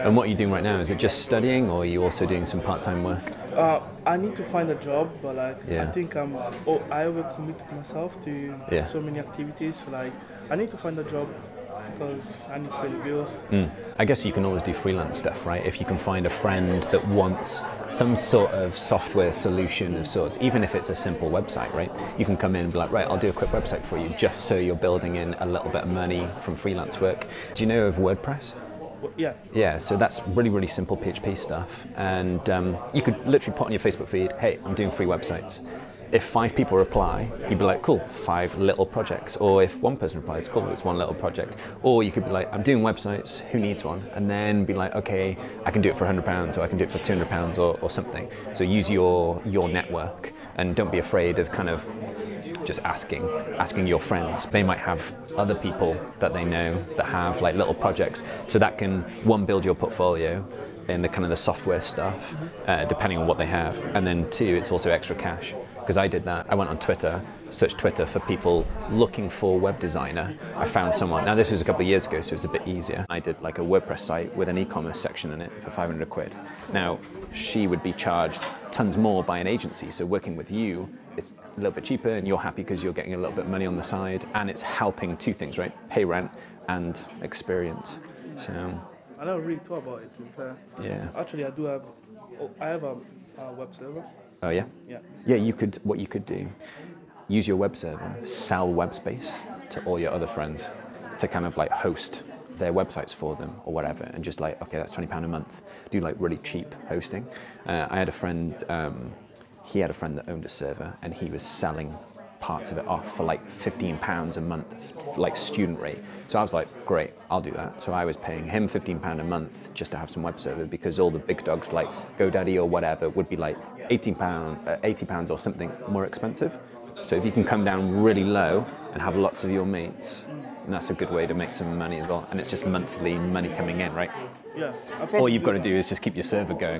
And what are you doing right now? Is it just studying, or are you also doing some part-time work? I need to find a job, but I think I overcommitted myself to so many activities. Like, I need to find a job because I need to pay the bills. I guess you can always do freelance stuff, right? If you can find a friend that wants some sort of software solution of sorts, even if it's a simple website, right? You can come in and be like, right, I'll do a quick website for you, just so you're building in a little bit of money from freelance work. Do you know of WordPress? Yeah. Yeah, so that's really, really simple PHP stuff. And you could literally put on your Facebook feed, hey, I'm doing free websites. If 5 people reply, you'd be like, cool, 5 little projects. Or if 1 person replies, cool, it's 1 little project. Or you could be like, I'm doing websites, who needs one? And then be like, okay, I can do it for £100 or I can do it for £200 or something. So use your network and don't be afraid of kind of just asking your friends. They might have other people that they know that have like little projects, so that can build your portfolio in the kind of the software stuff, depending on what they have, and then 2, it's also extra cash. Because I did that, I went on Twitter, searched Twitter for people looking for web designer. I found someone. Now this was a couple of years ago, so it was a bit easier. I did like a WordPress site with an e-commerce section in it for 500 quid. Now she would be charged tons more by an agency, so working with you, it's a little bit cheaper and you're happy because you're getting a little bit of money on the side, and it's helping 2 things, right? Pay rent and experience. So I never really thought about it. Yeah. Actually, I do have. I have a web server. Oh yeah. Yeah. Yeah. You could. What you could do, use your web server, sell web space to all your other friends, to kind of like host their websites for them or whatever, and just like, okay, that's £20 a month. Do like really cheap hosting. I had a friend. He had a friend that owned a server, and he was selling parts of it off for like £15 a month, like student rate. So I was like, great, I'll do that. So I was paying him £15 a month just to have some web server, because all the big dogs like GoDaddy or whatever would be like £80 or something more expensive. So if you can come down really low and have lots of your mates, that's a good way to make some money as well. And it's just monthly money coming in, right? Yeah. All you've got to do is just keep your server going.